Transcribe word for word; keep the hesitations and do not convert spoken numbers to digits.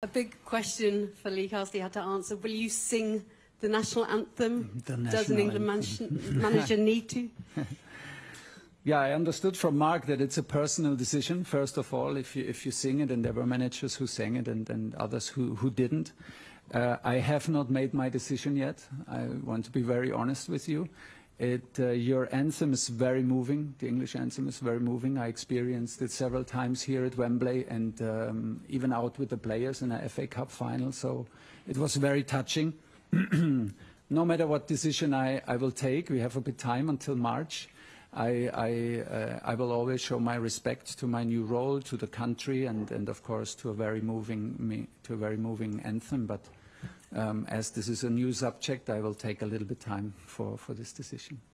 A big question for Lee Carsley had to answer. Will you sing the national anthem? The national Does an England anthem. Man manager need to? Yeah, I understood from Mark that it's a personal decision, first of all, if you, if you sing it, and there were managers who sang it and, and others who, who didn't. Uh, I have not made my decision yet. I want to be very honest with you. It, uh, your anthem is very moving. The English anthem is very moving. I experienced it several times here at Wembley and um, even out with the players in a F A Cup final. So it was very touching. No matter what decision I, I will take, we have a bit time until March. I, I, uh, I will always show my respect to my new role, to the country, and, and of course to a very moving, to a very moving anthem. But Um, as this is a new subject, I will take a little bit time for, for this decision.